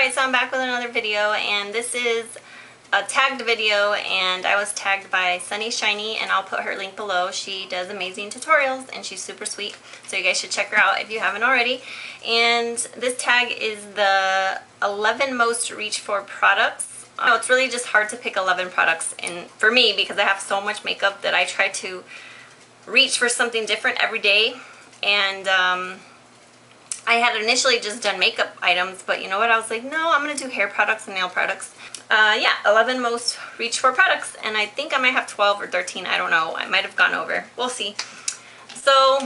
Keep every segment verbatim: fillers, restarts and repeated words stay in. Alright, so I'm back with another video, and this is a tagged video, and I was tagged by Sunny Shiny, and I'll put her link below. She does amazing tutorials and she's super sweet, so you guys should check her out if you haven't already. And this tag is the eleven most reached for products. No, it's really just hard to pick eleven products, and for me, because I have so much makeup that I try to reach for something different every day. And um, I had initially just done makeup items, but you know what, I was like, no, I'm gonna do hair products and nail products. Uh, yeah, eleven most reach for products, and I think I might have twelve or thirteen, I don't know, I might have gone over, we'll see. So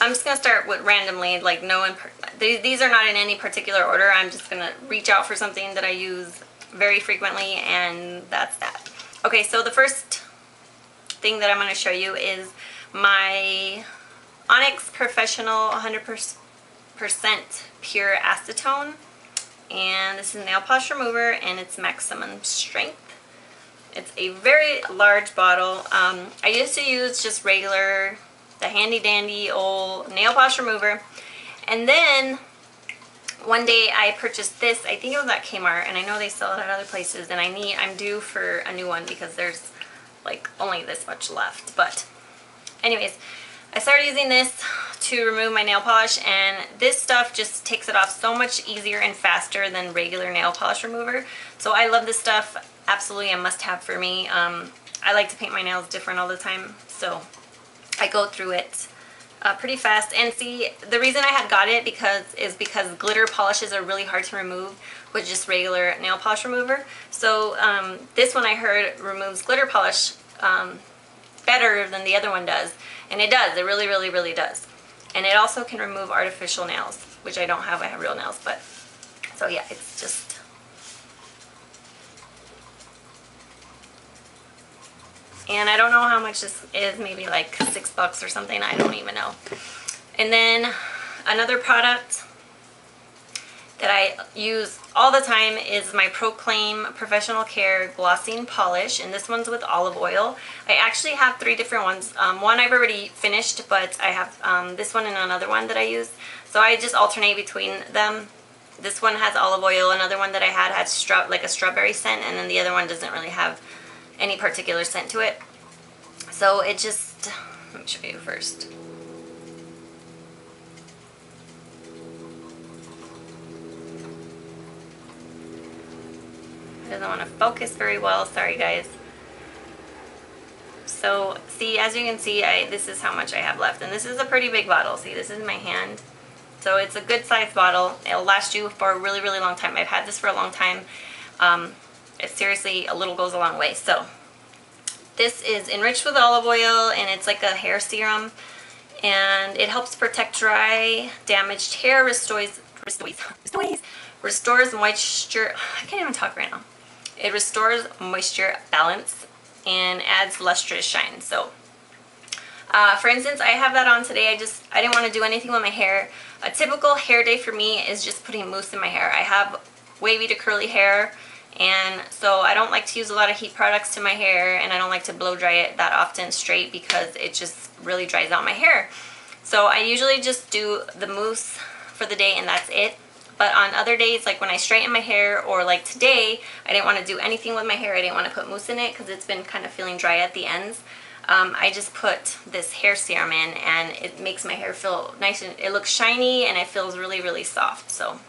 I'm just gonna start with randomly, like no imp these are not in any particular order. I'm just gonna reach out for something that I use very frequently, and that's that. Okay, so the first thing that I'm gonna show you is my Onyx Professional one hundred percent Pure Acetone, and this is nail polish remover, and it's maximum strength. It's a very large bottle. um, I used to use just regular, the handy dandy old nail polish remover, and then one day I purchased this. I think it was at Kmart, and I know they sell it at other places, and I need I'm due for a new one because there's like only this much left. But anyways, I started using this to remove my nail polish, and this stuff just takes it off so much easier and faster than regular nail polish remover. So I love this stuff, absolutely a must-have for me. Um, I like to paint my nails different all the time, so I go through it uh, pretty fast. And see, the reason I had got it because is because glitter polishes are really hard to remove with just regular nail polish remover. So um, this one I heard removes glitter polish um, better than the other one does. And it does, it really, really, really does. And it also can remove artificial nails, which I don't have, I have real nails, but, so yeah, it's just. And I don't know how much this is, maybe like six bucks or something, I don't even know. And then another product that I use all the time is my Proclaim Professional Care Glossing Polish, and this one's with olive oil. I actually have three different ones. Um, one I've already finished, but I have um, this one and another one that I use. So I just alternate between them. This one has olive oil, another one that I had had stra like a strawberry scent, and then the other one doesn't really have any particular scent to it. So it just, let me show you first. Doesn't want to focus very well, sorry guys. So see, as you can see, I this is how much I have left, and this is a pretty big bottle. See, this is my hand, so it's a good sized bottle. It'll last you for a really, really long time. I've had this for a long time. Um, it's seriously, a little goes a long way. So this is enriched with olive oil, and it's like a hair serum, and it helps protect dry, damaged hair, restores restores restores, restores moisture. I can't even talk right now. It restores moisture balance and adds lustrous shine. So uh, for instance, I have that on today. I just, I didn't want to do anything with my hair. A typical hair day for me is just putting mousse in my hair. I have wavy to curly hair, and so I don't like to use a lot of heat products to my hair, and I don't like to blow dry it that often straight because it just really dries out my hair. So I usually just do the mousse for the day and that's it. But on other days, like when I straighten my hair, or like today, I didn't want to do anything with my hair. I didn't want to put mousse in it because it's been kind of feeling dry at the ends. Um, I just put this hair serum in, and it makes my hair feel nice, and it looks shiny, and it feels really, really soft. So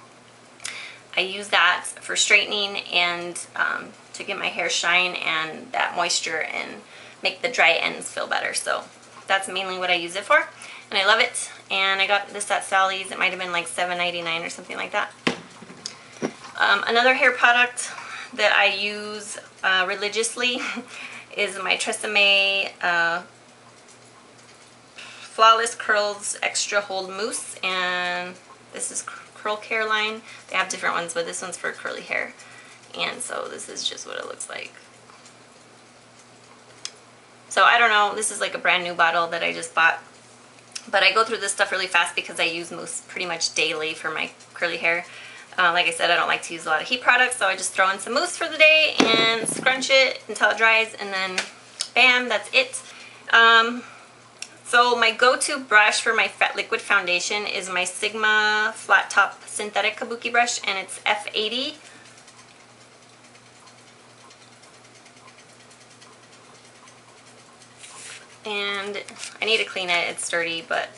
I use that for straightening and um, to get my hair shine and that moisture and make the dry ends feel better. So that's mainly what I use it for. And I love it, and I got this at Sally's. It might have been like seven ninety-nine or something like that. Um, another hair product that I use uh, religiously is my Tresemme uh, Flawless Curls Extra Hold Mousse, and this is Curl Care line. They have different ones, but this one's for curly hair, and so this is just what it looks like. So I don't know, this is like a brand new bottle that I just bought. But I go through this stuff really fast because I use mousse pretty much daily for my curly hair. Uh, like I said, I don't like to use a lot of heat products, so I just throw in some mousse for the day and scrunch it until it dries, and then bam, that's it. Um, So my go-to brush for my liquid foundation is my Sigma Flat Top Synthetic Kabuki Brush, and it's F eighty. And I need to clean it, it's dirty, but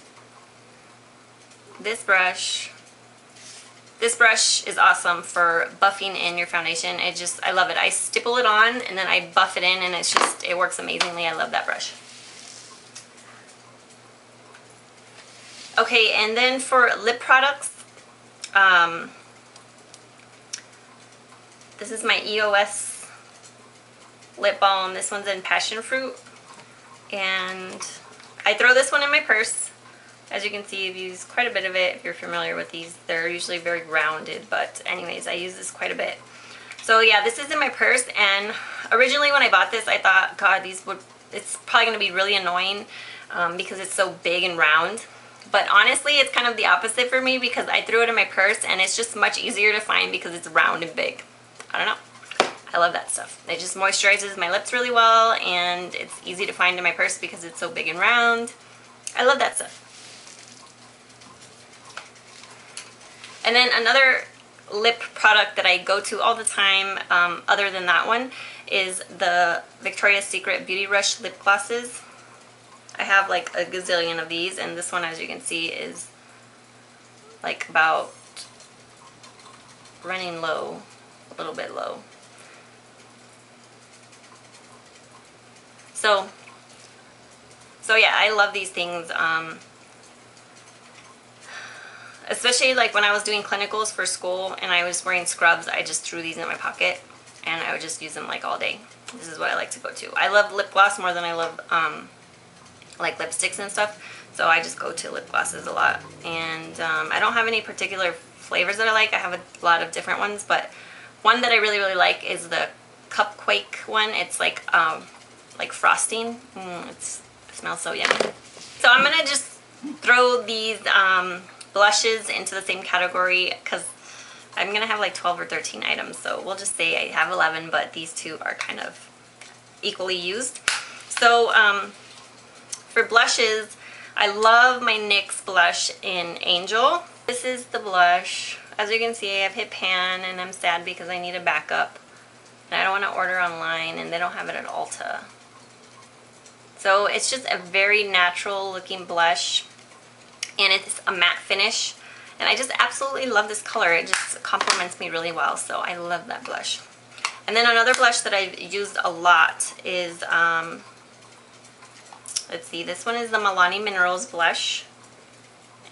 this brush, this brush is awesome for buffing in your foundation. It just, I love it. I stipple it on and then I buff it in, and it's just, it works amazingly. I love that brush. Okay, and then for lip products, um, this is my E O S lip balm. This one's in Passion Fruit. And I throw this one in my purse. As you can see, I've used quite a bit of it. If you're familiar with these, they're usually very rounded, but anyways, I use this quite a bit. So yeah, this is in my purse, and originally when I bought this, I thought, God, these would, it's probably gonna be really annoying um, because it's so big and round. But honestly, it's kind of the opposite for me, because I threw it in my purse and it's just much easier to find because it's round and big. I don't know. I love that stuff. It just moisturizes my lips really well, and it's easy to find in my purse because it's so big and round. I love that stuff. And then another lip product that I go to all the time, um, other than that one, is the Victoria's Secret Beauty Rush lip glosses. I have like a gazillion of these, and this one, as you can see, is like about running low, a little bit low. So, so yeah, I love these things, um, especially like when I was doing clinicals for school and I was wearing scrubs, I just threw these in my pocket and I would just use them like all day. This is what I like to go to. I love lip gloss more than I love um, like lipsticks and stuff, so I just go to lip glosses a lot. And um, I don't have any particular flavors that I like. I have a lot of different ones, but one that I really, really like is the Cupquake one. It's like... Um, like frosting. Mm, it's, it smells so yummy. So I'm gonna just throw these um, blushes into the same category, because I'm gonna have like twelve or thirteen items, so we'll just say I have eleven, but these two are kind of equally used. So um, for blushes, I love my NYX blush in Angel. This is the blush. As you can see, I've hit pan and I'm sad because I need a backup, and I don't want to order online and they don't have it at Ulta. So it's just a very natural looking blush, and it's a matte finish, and I just absolutely love this color. It just complements me really well, so I love that blush. And then another blush that I've used a lot is, um, let's see, this one is the Milani Minerals blush,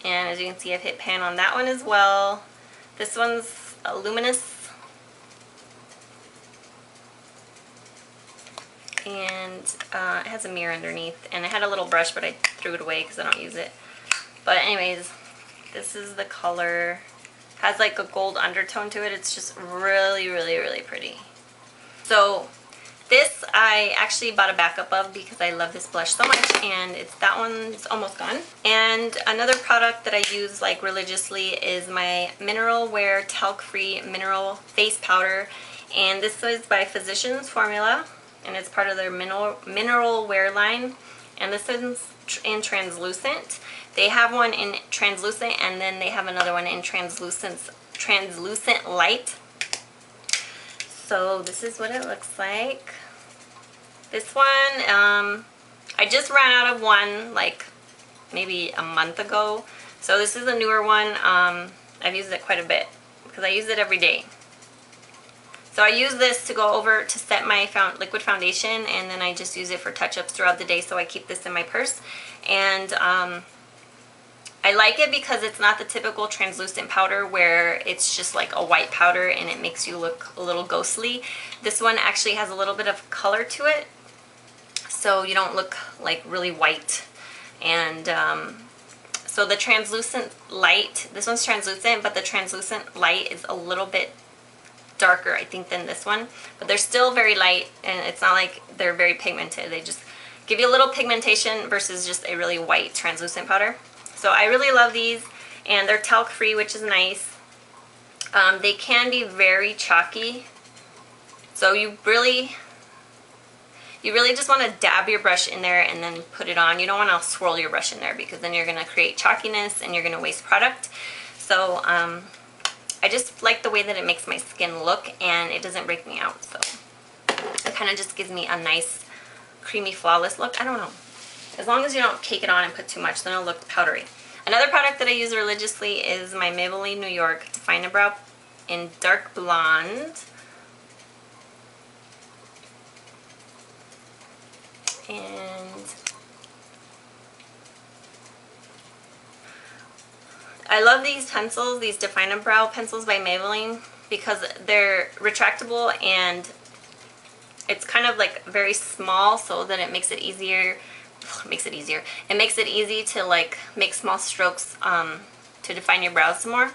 and as you can see, I've hit pan on that one as well. This one's a Luminous, and uh, it has a mirror underneath, and I had a little brush but I threw it away because I don't use it. But anyways, this is the color. It has like a gold undertone to it. It's just really, really, really pretty. So this I actually bought a backup of because I love this blush so much, and it's, that one's almost gone. And another product that I use like religiously is my Mineral Wear Talc Free Mineral Face Powder, and this is by Physicians Formula, and it's part of their mineral mineral wear line. And this is in translucent. They have one in translucent, and then they have another one in translucent translucent light. So this is what it looks like. This one, um, I just ran out of one like maybe a month ago, so this is a newer one. um, I've used it quite a bit because I use it every day. So I use this to go over to set my found liquid foundation, and then I just use it for touch-ups throughout the day, so I keep this in my purse. And um, I like it because it's not the typical translucent powder where it's just like a white powder and it makes you look a little ghostly. This one actually has a little bit of color to it, so you don't look like really white. And um, so the translucent light, this one's translucent, but the translucent light is a little bit darker, I think, than this one, but they're still very light, and it's not like they're very pigmented. They just give you a little pigmentation versus just a really white translucent powder. So I really love these, and they're talc free, which is nice. Um, they can be very chalky, so you really You really just want to dab your brush in there and then put it on. You don't want to swirl your brush in there because then you're going to create chalkiness and you're going to waste product. So um, I just like the way that it makes my skin look and it doesn't break me out. So it kind of just gives me a nice creamy flawless look. I don't know. As long as you don't cake it on and put too much, then it'll look powdery. Another product that I use religiously is my Maybelline New York Define a Brow in Dark Blonde. And I love these pencils, these Define a Brow pencils by Maybelline, because they're retractable and it's kind of like very small, so then it makes it easier. It makes it easier. It makes it easy to like make small strokes um, to define your brows some more.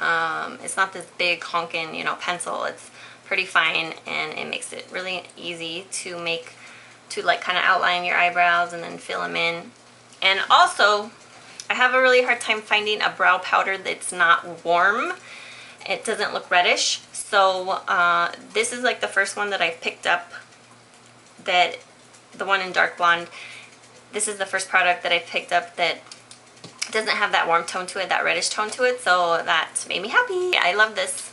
Um, it's not this big honkin', you know, pencil. It's pretty fine, and it makes it really easy to make to like kind of outline your eyebrows and then fill them in. And also, I have a really hard time finding a brow powder that's not warm. It doesn't look reddish. So uh, this is like the first one that I've picked up. That the one in Dark Blonde. This is the first product that I picked up that doesn't have that warm tone to it, that reddish tone to it, so that made me happy. I love this.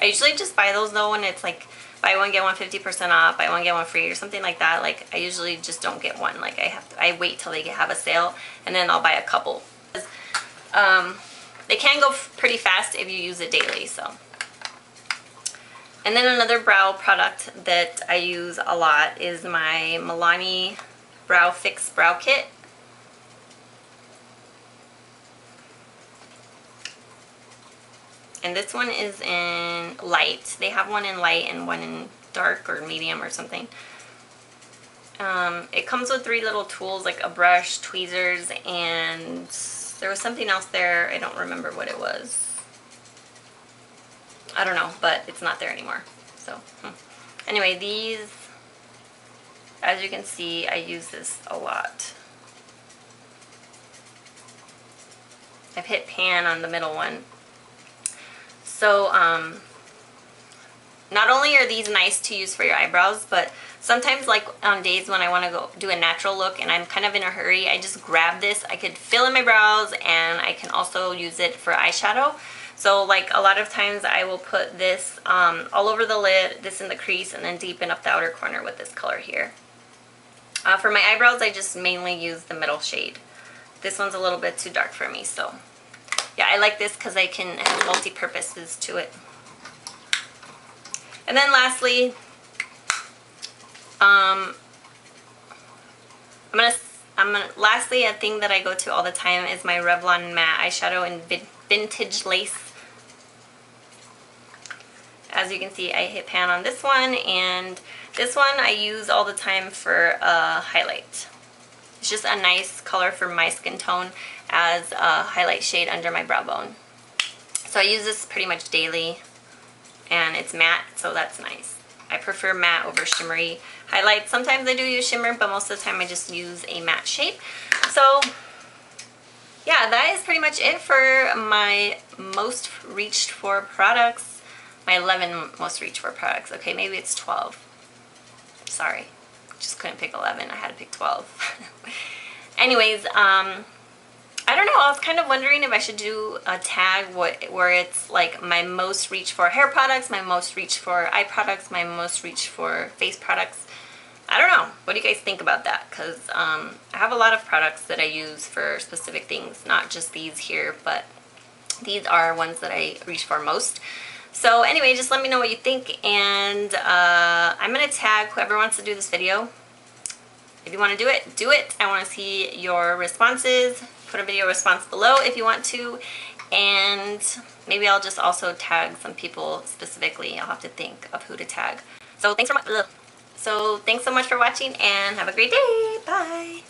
I usually just buy those though when it's like buy one get one fifty percent off, buy one get one free or something like that. Like I usually just don't get one. Like I have to, I wait till they have a sale and then I'll buy a couple. Um, they can go pretty fast if you use it daily. So. And then another brow product that I use a lot is my Milani Brow Fix Brow Kit. And this one is in light. They have one in light and one in dark or medium or something. Um, it comes with three little tools like a brush, tweezers, and there was something else there. I don't remember what it was. I don't know, but it's not there anymore. So, hmm. Anyway, these, as you can see, I use this a lot. I've hit pan on the middle one. So, um, not only are these nice to use for your eyebrows, but sometimes, like on days when I want to go do a natural look and I'm kind of in a hurry, I just grab this. I could fill in my brows, and I can also use it for eyeshadow. So like a lot of times I will put this um, all over the lid, this in the crease, and then deepen up the outer corner with this color here. Uh, for my eyebrows, I just mainly use the middle shade. This one's a little bit too dark for me, so yeah, I like this because I can have multi-purposes to it. And then lastly, um, I'm gonna, I'm gonna, lastly, a thing that I go to all the time is my Revlon Matte Eyeshadow in Vid Vintage Lace. As you can see, I hit pan on this one, and this one I use all the time for a highlight. It's just a nice color for my skin tone as a highlight shade under my brow bone. So I use this pretty much daily, and it's matte, so that's nice. I prefer matte over shimmery highlights. Sometimes I do use shimmer, but most of the time I just use a matte shade. So yeah, that is pretty much it for my most reached for products. My eleven most reached for products. Okay, maybe it's twelve. Sorry, just couldn't pick eleven. I had to pick twelve. Anyways, um, I don't know. I was kind of wondering if I should do a tag what, where it's like my most reached for hair products, my most reached for eye products, my most reached for face products. I don't know. What do you guys think about that? Because um, I have a lot of products that I use for specific things, not just these here, but these are ones that I reach for most. So anyway, just let me know what you think, and uh, I'm going to tag whoever wants to do this video. If you want to do it, do it. I want to see your responses. Put a video response below if you want to, and maybe I'll just also tag some people specifically. I'll have to think of who to tag. So thanks for my... So thanks so much for watching, and have a great day. Bye.